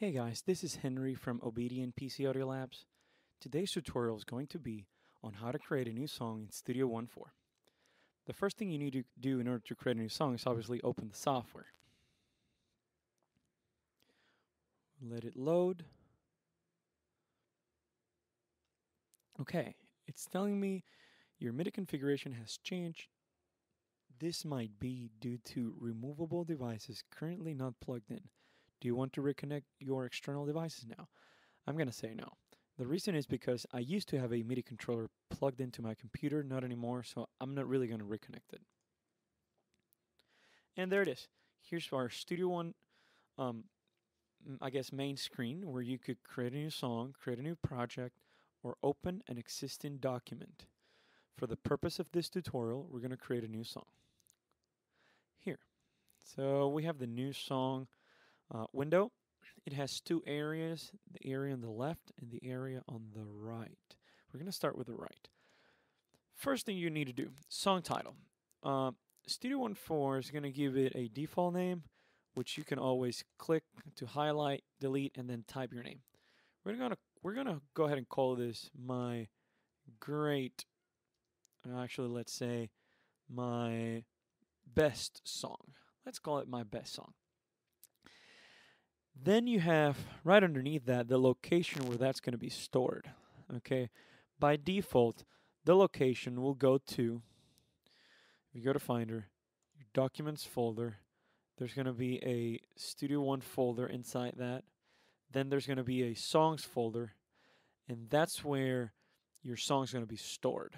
Hey guys, this is Henry from OBEDIA and PC Audio Labs. Today's tutorial is going to be on how to create a new song in Studio One Four. The first thing you need to do in order to create a new song is obviously open the software. Let it load. Okay, it's telling me your MIDI configuration has changed. This might be due to removable devices currently not plugged in. Do you want to reconnect your external devices now? I'm going to say no. The reason is because I used to have a MIDI controller plugged into my computer, not anymore, so I'm not really going to reconnect it. And there it is. Here's our Studio One, I guess, main screen, where you could create a new song, create a new project, or open an existing document. For the purpose of this tutorial, we're going to create a new song. Here. So we have the new song window. It has two areas, the area on the left and the area on the right. We're going to start with the right. First thing you need to do, song title. Studio One Four is going to give it a default name, which you can always click to highlight, delete, and then type your name. We're gonna go ahead and call this my great, actually let's say my best song. Let's call it my best song. Then you have, right underneath that, the location where that's going to be stored. Okay, by default, the location will go to, if you go to Finder, your Documents folder, there's going to be a Studio One folder inside that. Then there's going to be a Songs folder, and that's where your song's going to be stored.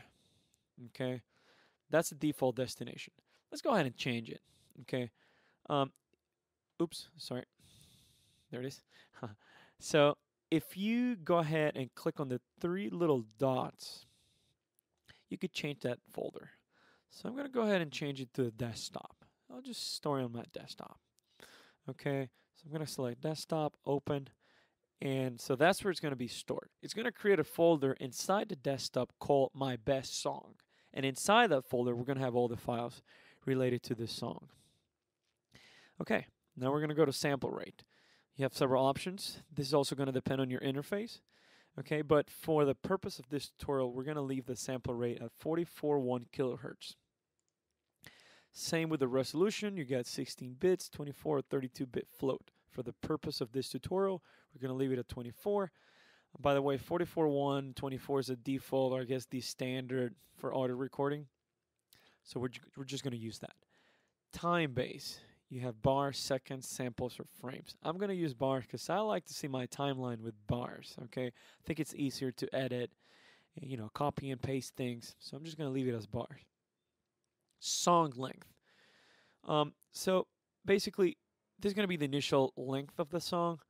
Okay, that's the default destination. Let's go ahead and change it. Okay, oops, sorry. There it is. So if you go ahead and click on the three little dots, you could change that folder. So I'm going to go ahead and change it to the desktop. I'll just store it on my desktop. Okay, so I'm going to select desktop, open, and so that's where it's going to be stored. It's going to create a folder inside the desktop called My Best Song. And inside that folder, we're going to have all the files related to this song. Okay, now we're going to go to sample rate. You have several options. This is also going to depend on your interface. Okay, but for the purpose of this tutorial, we're going to leave the sample rate at 44.1 kilohertz. Same with the resolution. You got 16 bits, 24, 32-bit float. For the purpose of this tutorial, we're going to leave it at 24. By the way, 44.1, 24 is a default, or I guess the standard for audio recording. So we're just going to use that. Time base. You have bars, seconds, samples, or frames. I'm going to use bars because I like to see my timeline with bars, okay? I think it's easier to edit, you know, copy and paste things. So I'm just going to leave it as bars. Song length. So basically, this is going to be the initial length of the song.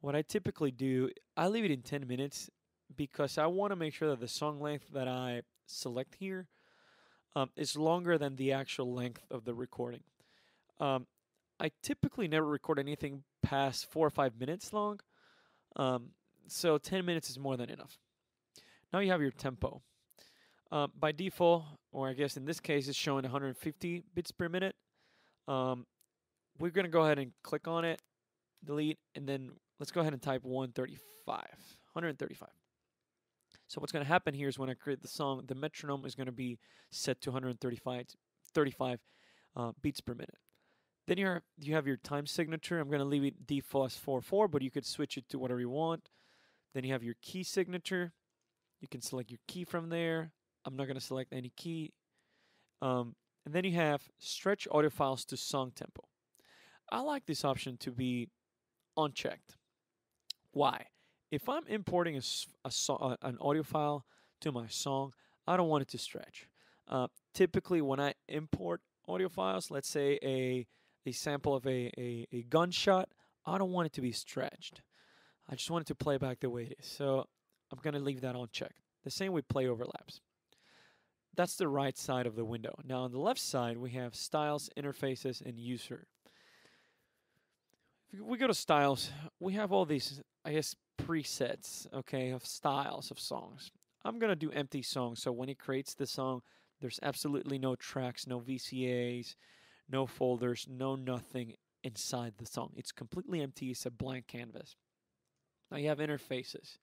What I typically do, I leave it in 10 minutes because I want to make sure that the song length that I select here is longer than the actual length of the recording. I typically never record anything past 4 or 5 minutes long, so 10 minutes is more than enough. Now you have your tempo. By default, or I guess in this case, it's showing 150 bits per minute. We're going to go ahead and click on it, delete, and then let's go ahead and type 135. So what's going to happen here is when I create the song, the metronome is going to be set to 135 beats per minute. Then you have your time signature. I'm going to leave it default as 4/4, but you could switch it to whatever you want. Then you have your key signature. You can select your key from there. I'm not going to select any key. And then you have stretch audio files to song tempo. I like this option to be unchecked. Why? If I'm importing an audio file to my song, I don't want it to stretch. Typically, when I import audio files, let's say a sample of a gunshot, I don't want it to be stretched. I just want it to play back the way it is. So I'm going to leave that unchecked. The same with play overlaps. That's the right side of the window. Now on the left side, we have styles, interfaces, and user. If we go to styles, we have all these, I guess, presets, okay, of styles of songs. I'm going to do empty songs, so when it creates the song, there's absolutely no tracks, no VCAs, no folders, no nothing inside the song. It's completely empty. It's a blank canvas. Now you have interfaces.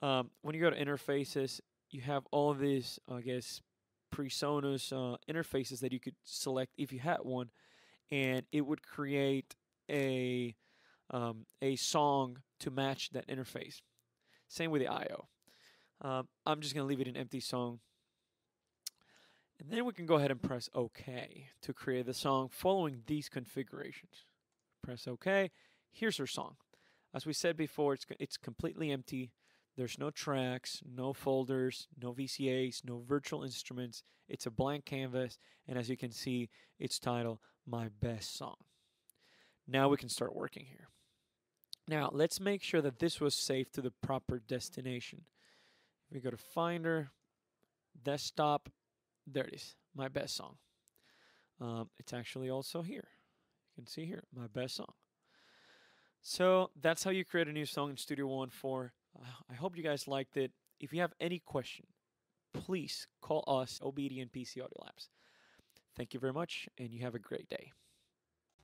When you go to interfaces, you have all of these, I guess, PreSonus interfaces that you could select if you had one, and it would create a song to match that interface. Same with the I/O. I'm just going to leave it an empty song. And then we can go ahead and press OK to create the song following these configurations. Press OK. Here's our song. As we said before, it's completely empty. There's no tracks, no folders, no VCAs, no virtual instruments. It's a blank canvas, and as you can see, it's titled My Best Song. Now we can start working here. Now, let's make sure that this was saved to the proper destination. We go to Finder, Desktop, there it is, My Best Song. It's actually also here. You can see here, My Best Song. So that's how you create a new song in Studio One Four. I hope you guys liked it. If you have any question, please call us, OBEDIA and PC Audio Labs. Thank you very much, and you have a great day.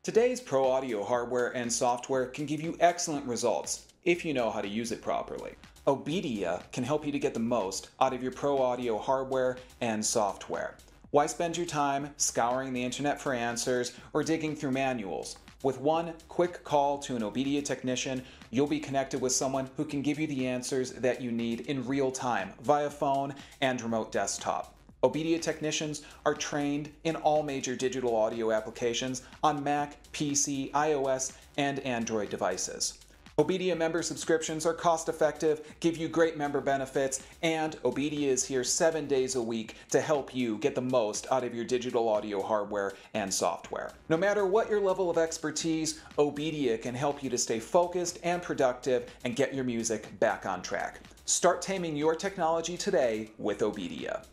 Today's pro audio hardware and software can give you excellent results if you know how to use it properly. OBEDIA can help you to get the most out of your pro audio hardware and software. Why spend your time scouring the internet for answers or digging through manuals? With one quick call to an OBEDIA technician, you'll be connected with someone who can give you the answers that you need in real time via phone and remote desktop. OBEDIA technicians are trained in all major digital audio applications on Mac, PC, iOS, and Android devices. OBEDIA member subscriptions are cost-effective, give you great member benefits, and OBEDIA is here 7 days a week to help you get the most out of your digital audio hardware and software. No matter what your level of expertise, OBEDIA can help you to stay focused and productive and get your music back on track. Start taming your technology today with OBEDIA.